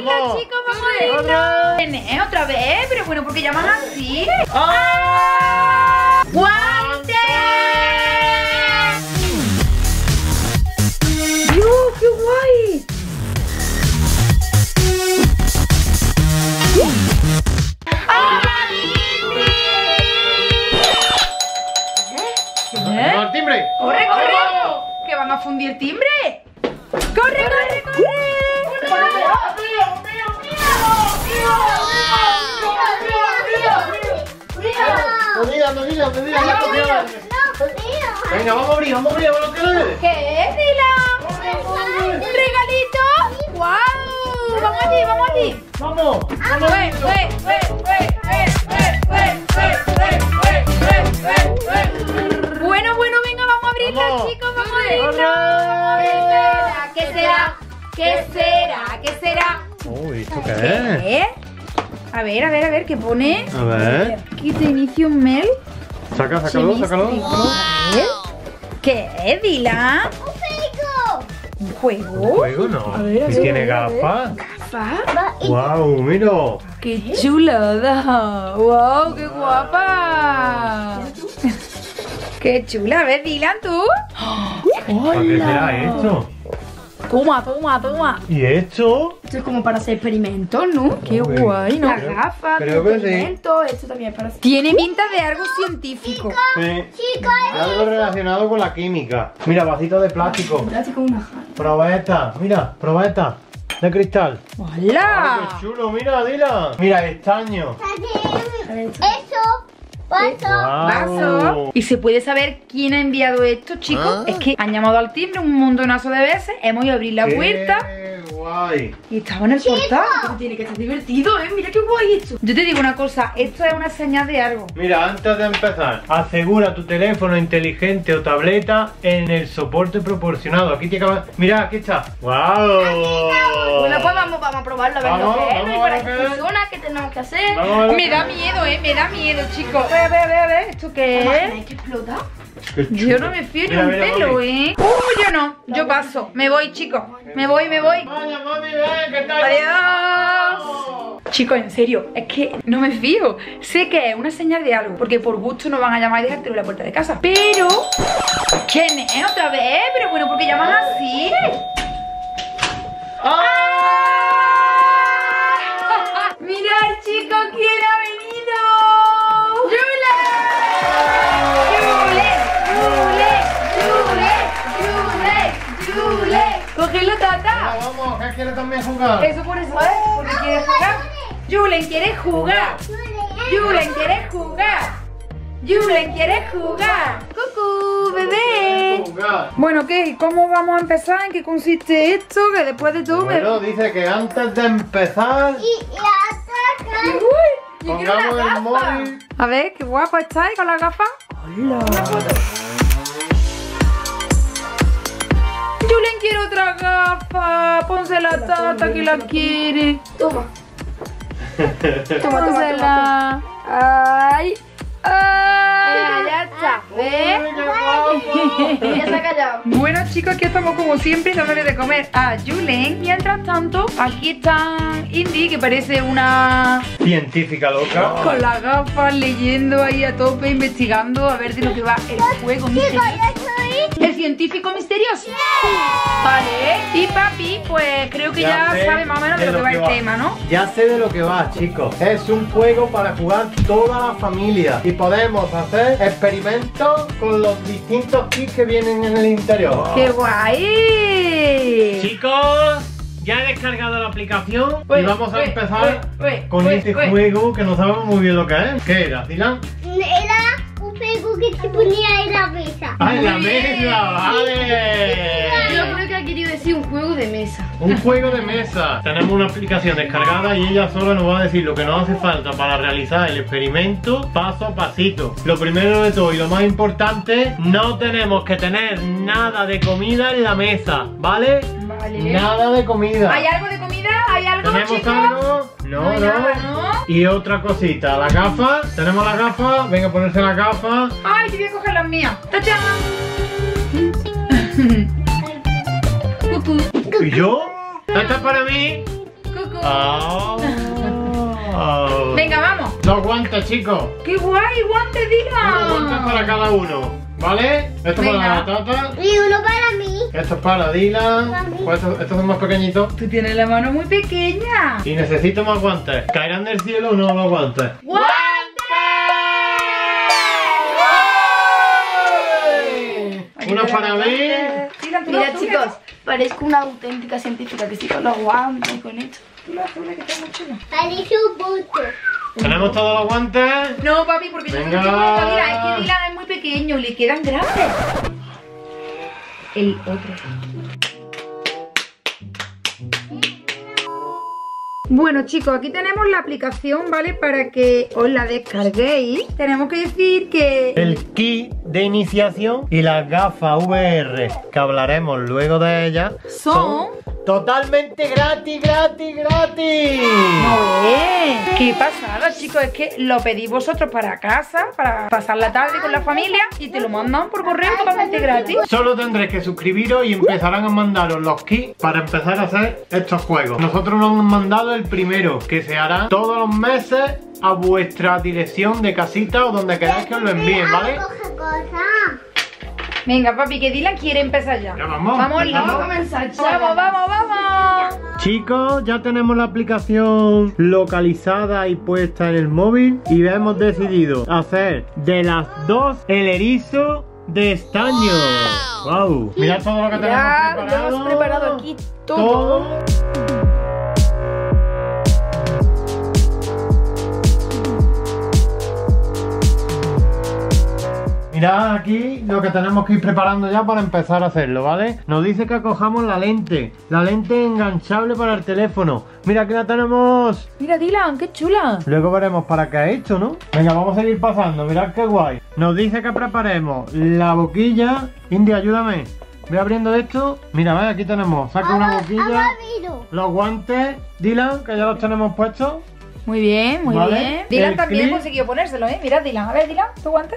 Venga, chicos, vamos a irnos. Otra vez, pero bueno, ¿por qué llamas así? ¡Ah! ¡Guantes! ¡Dios, qué guay! ¡El timbre! ¡Corre, corre! ¡Que van a fundir el timbre! ¡Corre, corre, corre! Venga, vamos a abrir, a ver lo que es. ¿Qué es, Dylan? ¿Un regalito? ¡Guau! ¡Wow! ¡Vamos allí, vamos allí! ¡Vamos! ¡Vamos! Bueno, bueno, venga, vamos a abrirla, vamos, chicos, vamos a abrirla. ¿Qué será? ¿Qué será? ¿Qué será? ¿Qué será? Uy, ¿esto qué es? A ver, ¿qué pone? A ver. Quita inicio mel. Sácalo. ¿Qué es, Dylan? Un juego. ¿Un juego? No. A ver, tiene gafas. ¿Gafas? ¡Wow! ¡Mira! ¡Qué chulada! ¡Wow! ¡Qué guapa! ¡Qué chula! A ver, Dylan, ¿tú? ¿Para qué será esto? Toma. ¿Y esto? Esto es como para hacer experimentos, ¿no? Qué guay, ¿no? Las gafas, los experimentos, esto también es para hacer... Tiene pinta de algo científico. Chicos, algo relacionado con la química. Mira, vasitos de plástico. Plástico, una jarra. Prueba esta, mira, prueba esta. De cristal. ¡Hola! ¡Qué chulo! Mira, Dylan. Mira, estaño. Eso. Vaso. ¿Y se puede saber quién ha enviado esto, chicos? Es que han llamado al timbre un montonazo de veces. Hemos ido a abrir la puerta. Guay. Y estaba en el portal. Tiene que ser divertido, ¿eh? Mira qué guay esto. Yo te digo una cosa, esto es una señal de algo. Mira, antes de empezar, asegura tu teléfono inteligente o tableta en el soporte proporcionado. Aquí te acabas... Mira, aquí está. ¡Wow! Bueno, pues vamos a probarlo, a ver lo que es. No hay para personas que tenemos que hacer. Me da miedo, ¿eh? Me da miedo, chicos. A ver, ¿esto qué es? ¿Hay que explotar? Yo no me fío ni un pelo, ¿eh? Yo no, yo paso, me voy, chicos. Me voy. Vaya, mami, ven, ¿qué tal? Adiós. Chicos, en serio, es que no me fío. Sé que es una señal de algo, porque por gusto no van a llamar y dejártelo en la puerta de casa. Pero... ¿quién es otra vez? Pero bueno, ¿por qué llaman así? ¡Ah! Mirad, chicos, ¿quién ha venido? ¡Yula! ¡Yule! ¡Cógelo, tata! Venga, vamos, que quiere también jugar. Eso por eso, ¿eh? Porque quiere jugar. Julen quiere jugar. ¡Cucú, bebé! Bueno, ¿qué? ¿Cómo vamos a empezar? ¿En qué consiste esto? Que después de todo... Bueno, dice que antes de empezar... ¡Uy! Pongamos el móvil. A ver, qué guapo estáis con la gafa. ¡Hola! Una foto. Julen quiere otra gafa, pónsela a Tata que la quiere. Toma. Pónsela. Ay. Ay. Ya está. ¿Ves? Ya se ha callado. Bueno, chicos, aquí estamos como siempre dándole de comer a Julen. Mientras tanto, aquí está Indy, que parece una científica loca. Con las gafas, leyendo ahí a tope, investigando a ver de lo que va el juego. El científico misterioso. Yeah. Vale, y papi, pues creo que ya sabe más o menos de lo que va el tema, ¿no? Ya sé de lo que va, chicos. Es un juego para jugar toda la familia. Y podemos hacer experimentos con los distintos kits que vienen en el interior. ¡Qué guay! Chicos, ya he descargado la aplicación. Y vamos a empezar con este juego que no sabemos muy bien lo que es. ¿Qué era, Dylan? Era... que se ponía en la mesa. ¡Ah, en la mesa! ¡Vale! Yo creo que ha querido decir un juego de mesa. Un juego de mesa. Tenemos una aplicación descargada y ella sola nos va a decir lo que nos hace falta para realizar el experimento paso a pasito. Lo primero de todo y lo más importante, no tenemos que tener nada de comida en la mesa, ¿vale? Vale. Nada de comida. ¿Hay algo de comida? ¿Hay algo, chicos? ¿Tenemos algo? No. Y otra cosita, la gafa. Tenemos la gafa, venga a ponerse la gafa. Ay, yo voy a coger las mías. ¡Tachán! ¿Y yo? ¿Esta es para mí? ¡Cucú! Oh. Venga, vamos. Dos guantes, chicos. ¡Qué guay! ¡Guantes, diga! Dos guantes para cada uno, ¿vale? Esto es para la Tata. Y uno para mí. Esto es para Dylan. Pues estos son más pequeñitos. Tú tienes la mano muy pequeña. Y necesito más guantes. ¿Caerán del cielo o no los guantes? ¡Guau! Uno para mí. Mira, chicos, parezco una auténtica científica que sí con los guantes y con esto. Parece un bulto. ¿Tenemos todos los guantes? No, papi, porque yo no tengo guantes. Mira, es que Dylan es muy pequeño, le quedan grandes. El otro. Bueno, chicos, aquí tenemos la aplicación, ¿vale? Para que os la descarguéis. Tenemos que decir que... el kit de iniciación y las gafas VR, que hablaremos luego de ellas, son... totalmente gratis, gratis, gratis. ¡Qué pasada, chicos! Es que lo pedís vosotros para casa, para pasar la tarde con la familia, y te lo mandan por correo totalmente gratis. Solo tendréis que suscribiros y empezarán a mandaros los kits para empezar a hacer estos juegos. Nosotros nos hemos mandado el primero, que se hará todos los meses a vuestra dirección de casita o donde queráis que os lo envíen, ¿vale? Venga, papi, que Dylan quiere empezar ya. Ya vamos. Vamos, vamos a comenzar. Vamos, vamos, vamos. Chicos, ya tenemos la aplicación localizada y puesta en el móvil. Y hemos decidido hacer de las dos el erizo de estaño. Wow. Wow. Mirad todo lo que tenemos preparado. Hemos preparado aquí todo. Mirad aquí lo que tenemos que ir preparando ya para empezar a hacerlo, ¿vale? Nos dice que cojamos la lente enganchable para el teléfono. Mira, aquí la tenemos. Mira, Dylan, qué chula. Luego veremos para qué ha hecho, ¿no? Venga, vamos a seguir pasando, mirad qué guay. Nos dice que preparemos la boquilla. India, ayúdame. Voy abriendo esto. Mira, ¿ves? Aquí tenemos, saca una boquilla. Los guantes, Dylan, que ya los tenemos puestos. Muy bien, muy bien. Dylan también consiguió ponérselo, ¿eh? Mirad, Dylan. A ver, Dylan, ¿tu guante?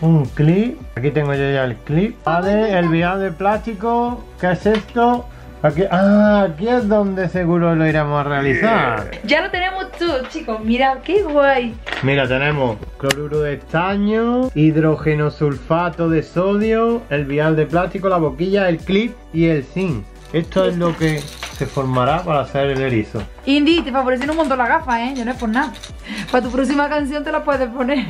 Un clip. Aquí tengo yo ya el clip. Vale, el vial de plástico. ¿Qué es esto? Aquí, aquí es donde seguro lo iremos a realizar. Ya lo tenemos todo, chicos. Mirad, qué guay. Mira, tenemos cloruro de estaño, hidrógeno sulfato de sodio, el vial de plástico, la boquilla, el clip y el zinc. Esto es lo que se formará para hacer el erizo. Indy, te favorecen un montón las gafas, ¿eh? Yo no es por nada. Para tu próxima canción te las puedes poner.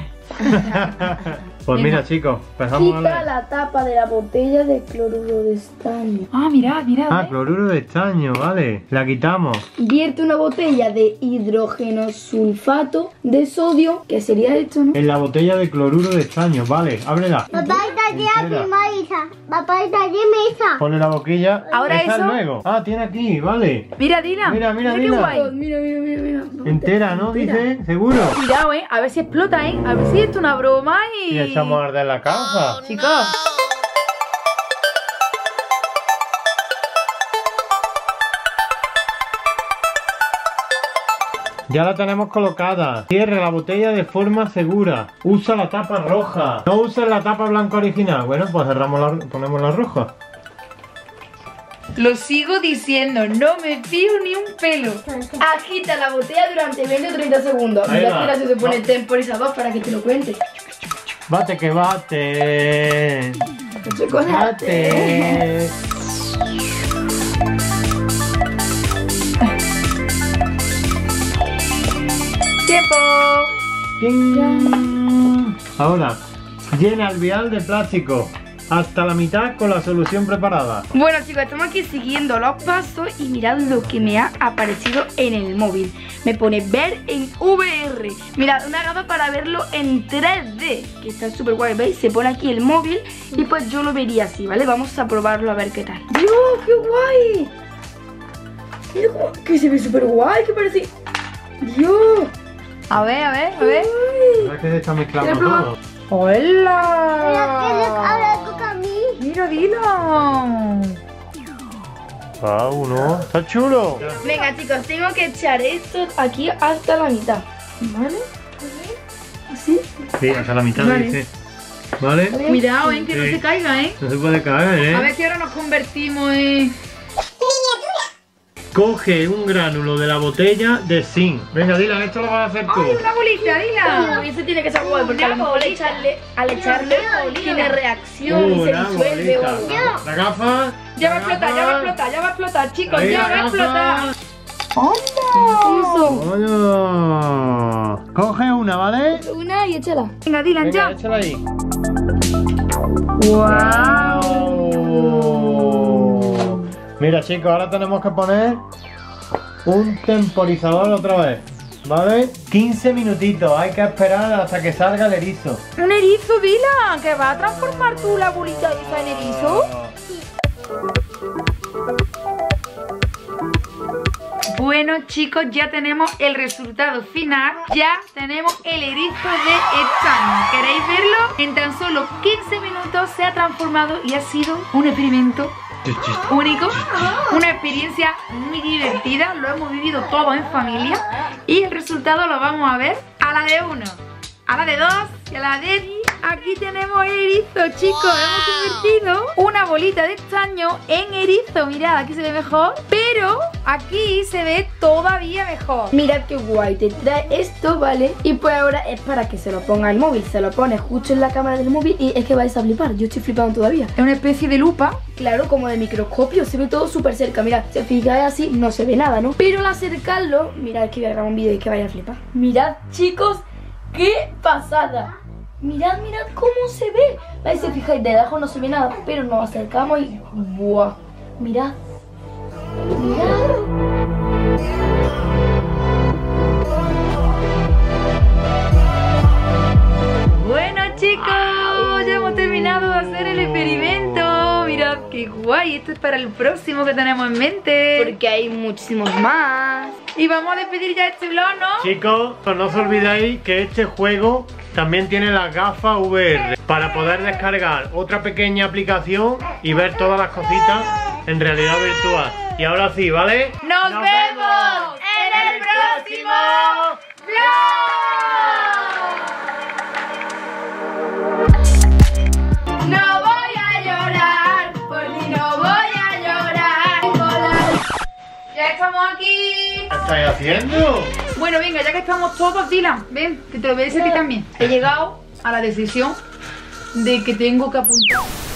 Pues mira, chicos, empezamos. Quita la tapa de la botella de cloruro de estaño. Ah, mirad, mirad. Ah, cloruro de estaño, vale. La quitamos. Vierte una botella de hidrógeno sulfato de sodio, que sería esto, ¿no? En la botella de cloruro de estaño, vale. Ábrela. Papá está allí, Misa. Pone la boquilla. Ahora eso. Luego. Ah, tiene aquí, vale. Mira, Dylan. Mira, mira, mira. Mira, mira, mira. Entera, ¿no? Dice, seguro. Cuidado, ¿eh? A ver si explota, ¿eh? A ver si esto es una broma y... y echamos a arder la casa. Chicos. Ya la tenemos colocada. Cierra la botella de forma segura. Usa la tapa roja. No uses la tapa blanca original. Bueno, pues cerramos ponemos la roja. Lo sigo diciendo, no me fío ni un pelo. Agita la botella durante 20 o 30 segundos. Mira, espera, se pone el temporizador para que te lo cuente. Bate que bate. Chocolate. Tiempo. ¡Ting! Ahora, llena el vial de plástico hasta la mitad con la solución preparada. Bueno, chicos, estamos aquí siguiendo los pasos y mirad lo que me ha aparecido en el móvil. Me pone ver en VR. Mirad, una gama para verlo en 3D, que está súper guay, ¿veis? Se pone aquí el móvil y pues yo lo vería así, ¿vale? Vamos a probarlo a ver qué tal. ¡Dios, qué guay! Mira cómo, que se ve súper guay, que parece... ¡Dios! A ver, a ver, a ver. ¿Verdad que se está mezclando todo? ¡Hola! ¡Mira, Dylan! ¡Wow, no! ¡Está chulo! Venga, chicos, tengo que echar esto aquí hasta la mitad. ¿Vale? ¿Así? Sí, hasta la mitad, vale. Dice. ¿Vale? Cuidado, que no se caiga, ¿eh? No se puede caer, ¿eh? A ver si ahora nos convertimos en... Coge un gránulo de la botella de zinc. Venga, Dylan, esto lo vas a hacer tú. ¡Ay, una bolita, Dylan! Uy, eso tiene que ser guay, porque a lo mejor al echarle tiene reacción y se disuelve. La gafa. Ya va a explotar, ya va a explotar, ya va a explotar, chicos, ya va a explotar. ¡Hola! Coge una, ¿vale? Una y échala. Venga, Dylan, ya. Échala ahí. ¡Wow! Mira, chicos, ahora tenemos que poner un temporizador otra vez, ¿vale? 15 minutitos, hay que esperar hasta que salga el erizo. ¿Un erizo, Dylan? ¿Que va a transformar tú la bolita esa en erizo? Bueno, chicos, ya tenemos el resultado final. Ya tenemos el erizo de Epson. ¿Queréis verlo? En tan solo 15 minutos se ha transformado y ha sido un experimento único, una experiencia muy divertida. Lo hemos vivido todos en familia y el resultado lo vamos a ver a la de 1, a la de 2 y a la de 10. Aquí tenemos el erizo, chicos. ¡Wow! Hemos convertido una bolita de estaño en erizo. Mirad, aquí se ve mejor, pero aquí se ve todavía mejor. Mirad qué guay, te trae esto, ¿vale? Y pues ahora es para que se lo ponga el móvil. Se lo pone justo en la cámara del móvil y es que vais a flipar. Yo estoy flipando todavía. Es una especie de lupa. Claro, como de microscopio. Se ve todo súper cerca. Mirad, si fijáis así, no se ve nada, ¿no? Pero al acercarlo, mirad que voy a grabar un vídeo y que vais a flipar. Mirad, chicos, qué pasada. Mirad, mirad cómo se ve. Ahí se fijáis, de abajo no se ve nada, pero nos acercamos y ¡buah! Mirad, mirad. Bueno, chicos, ya hemos terminado de hacer el experimento. Mirad qué guay, esto es para el próximo que tenemos en mente, porque hay muchísimos más. Y vamos a despedir ya este vlog, ¿no? Chicos, no os olvidéis que este juego también tiene las gafas VR para poder descargar otra pequeña aplicación y ver todas las cositas en realidad virtual. Y ahora sí, ¿vale? ¡Nos vemos en el próximo vlog! ¡No voy a llorar! ¡Por ti no voy a llorar! ¡Ya estamos aquí! ¿Qué estáis haciendo? Bueno, venga, ya que estamos todos, Dylan, ven, que te lo voy a decir a ti también. He llegado a la decisión de que tengo que apuntar.